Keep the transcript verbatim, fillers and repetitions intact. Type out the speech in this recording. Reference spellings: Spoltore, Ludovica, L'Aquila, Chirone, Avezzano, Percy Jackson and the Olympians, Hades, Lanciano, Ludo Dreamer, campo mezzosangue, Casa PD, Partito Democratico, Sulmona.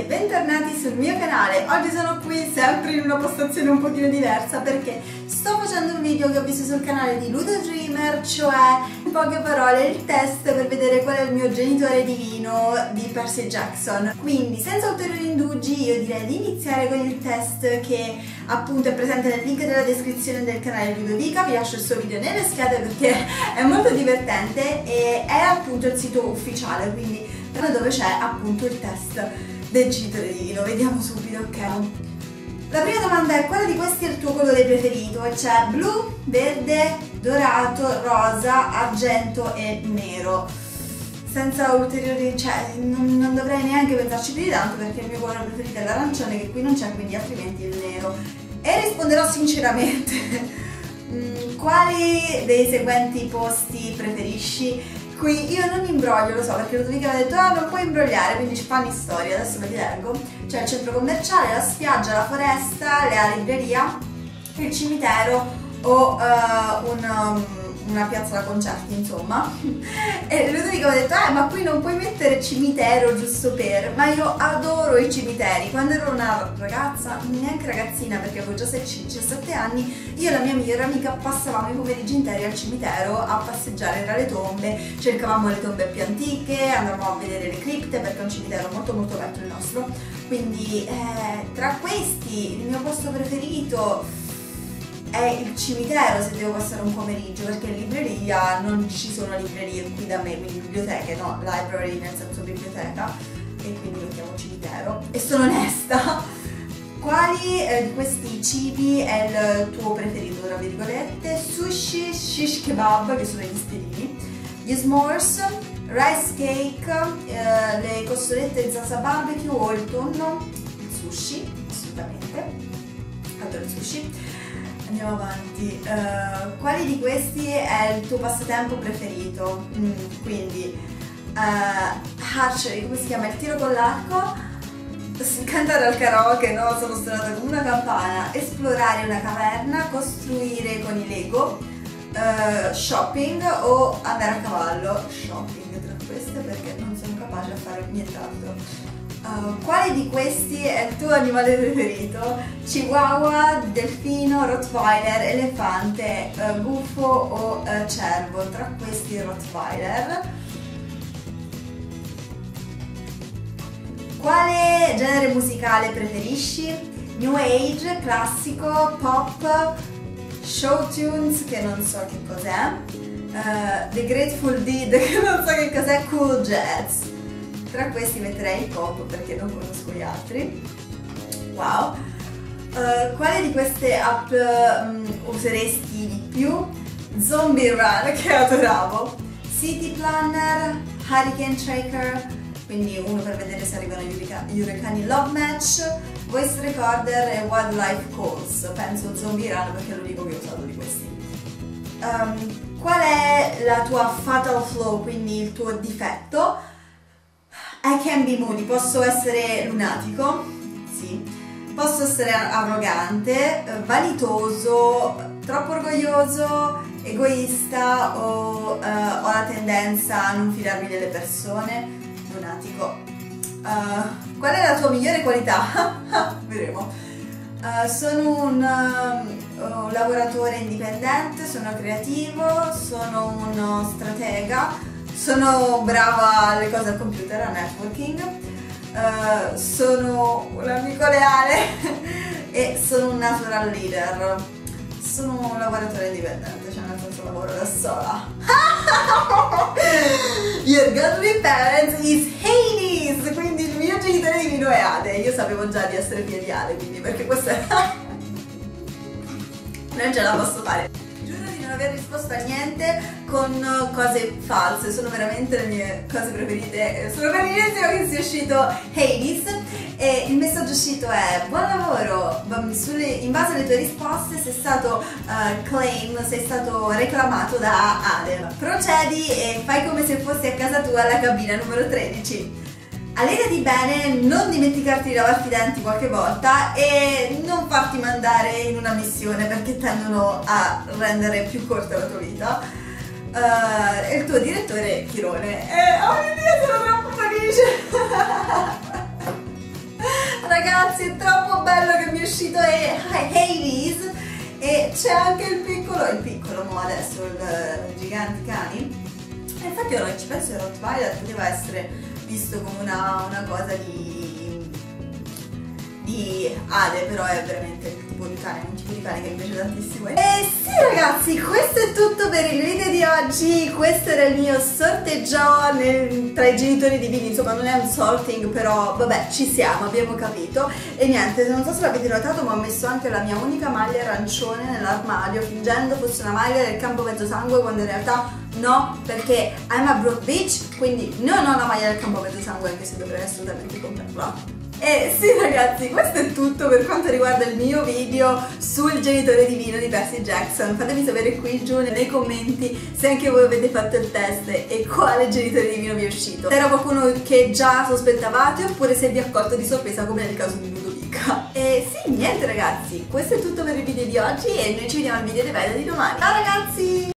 e bentornati sul mio canale. Oggi sono qui sempre in una postazione un pochino diversa perché sto facendo un video che ho visto sul canale di Ludo Dreamer, cioè in poche parole il test per vedere qual è il mio genitore divino di Percy Jackson. Quindi senza ulteriori indugi io direi di iniziare con il test che appunto è presente nel link della descrizione del canale di Ludovica. Vi lascio il suo video nelle schede perché è molto divertente e è appunto il sito ufficiale, quindi dove c'è appunto il test del genitore divino. Vediamo subito, ok? La prima domanda è: quale di questi è il tuo colore preferito? C'è blu, verde, dorato, rosa, argento e nero. Senza ulteriori, cioè non, non dovrei neanche pensarci più di tanto perché il mio colore preferito è l'arancione, che qui non c'è, quindi altrimenti il nero. E risponderò sinceramente. Quali dei seguenti posti preferisci? Qui io non imbroglio, lo so, perché Ludovica mi ha detto ah non puoi imbrogliare, quindi ci fanno storia, adesso ve li leggo. C'è il centro commerciale, la spiaggia, la foresta, la libreria, il cimitero o uh, un, um, una piazza da concerti, insomma. E Ludovica mi ha detto ah ma qui non puoi mettere cimitero giusto per, ma io adoro i cimiteri. Quando ero una ragazza, neanche ragazzina perché avevo già diciassette anni, io e la mia migliore amica passavamo i pomeriggi interi al cimitero a passeggiare tra le tombe, cercavamo le tombe più antiche, andavamo a vedere le cripte perché è un cimitero molto molto vecchio il nostro. Quindi eh, tra questi il mio posto preferito è il cimitero se devo passare un pomeriggio, perché in libreria non ci sono librerie qui da me, quindi biblioteche, no, library nel senso biblioteca, e quindi lo chiamo cimitero e sono onesta. Quali eh, di questi cibi è il tuo preferito, tra virgolette? Sushi, shish kebab, che sono gli spiedini, gli s'mores, rice cake, eh, le costolette Zaza barbecue o il tonno, il sushi, assolutamente, adoro il sushi. Andiamo avanti. Uh, quali di questi è il tuo passatempo preferito? Mm, quindi, uh, archery, come si chiama? Il tiro con l'arco, cantare al karaoke, no? Sono suonata come una campana, esplorare una caverna, costruire con i Lego, uh, shopping o andare a cavallo. Shopping tra queste perché non sono capace a fare nient'altro. Uh, quale di questi è il tuo animale preferito? Chihuahua, delfino, rottweiler, elefante, uh, gufo o uh, cervo? Tra questi rottweiler. Quale genere musicale preferisci? New Age, classico, pop, show tunes, che non so che cos'è, uh, The Grateful Dead, che non so che cos'è, cool jazz. Tra questi metterei il pop perché non conosco gli altri. Wow! Uh, quale di queste app um, useresti di più? Zombie Run, che adoravo, City Planner, Hurricane Tracker, quindi uno per vedere se arrivano gli uragani, Love Match, Voice Recorder e Wildlife Calls. Penso Zombie Run perché lo dico che ho usato di questi. Um, qual è la tua fatal flaw, quindi il tuo difetto? I can be moody, posso essere lunatico, sì, posso essere arrogante, vanitoso, troppo orgoglioso, egoista o uh, ho la tendenza a non fidarmi delle persone. Lunatico. Uh, qual è la tua migliore qualità? Vedremo. Uh, sono un uh, lavoratore indipendente, sono creativo, sono uno stratega, sono brava alle cose al computer, a networking, uh, sono un amico leale e sono un natural leader. Sono un lavoratore indipendente, cioè nel senso lavoro da sola. Your godly parent is Hades, quindi il mio genitore divino è Hades. Io sapevo già di essere figlia di Hades, quindi perché questa è... non ce la posso fare. Giuro di non aver risposto a niente con cose false, sono veramente le mie cose preferite. Sono bellissimo che sia uscito Hades e il messaggio uscito è: buon lavoro, in base alle tue risposte sei stato uh, claim, sei stato reclamato da Hades. Procedi e fai come se fossi a casa tua alla cabina numero tredici. Allenati bene, non dimenticarti di lavarti i denti qualche volta e non farti mandare in una missione perché tendono a rendere più corta la tua vita. Uh, il tuo direttore Chirone. E, oh mio Dio, sono troppo felice! ragazzi, è troppo bello che mi è uscito è Hades, e c'è anche il piccolo, il piccolo mo adesso, il, il gigante cani. E infatti ora ci penso che Rottweiler poteva essere visto come una, una cosa di, di Ade, però è veramente tipo di cane, un tipo di cane che mi piace tantissimo. E sì ragazzi, questo è tutto per il video di oggi, questo era il mio sorteggiò nel, tra i genitori divini, insomma non è un sorting, però vabbè ci siamo, abbiamo capito. E niente, non so se l'avete notato, ma ho messo anche la mia unica maglia arancione nell'armadio, fingendo fosse una maglia del campo mezzosangue, quando in realtà no, perché I'm a broke bitch, quindi non ho la maglia del campo mezzosangue, anche se dovrei assolutamente comprarla. E sì ragazzi, questo è tutto per quanto riguarda il mio video sul genitore divino di Percy Jackson. Fatemi sapere qui giù nei commenti se anche voi avete fatto il test e quale genitore divino vi è uscito. Se era qualcuno che già sospettavate oppure se vi ha colto di sorpresa come nel caso di Ludovica. E sì, niente ragazzi, questo è tutto per il video di oggi e noi ci vediamo al video di, di domani. Ciao ragazzi!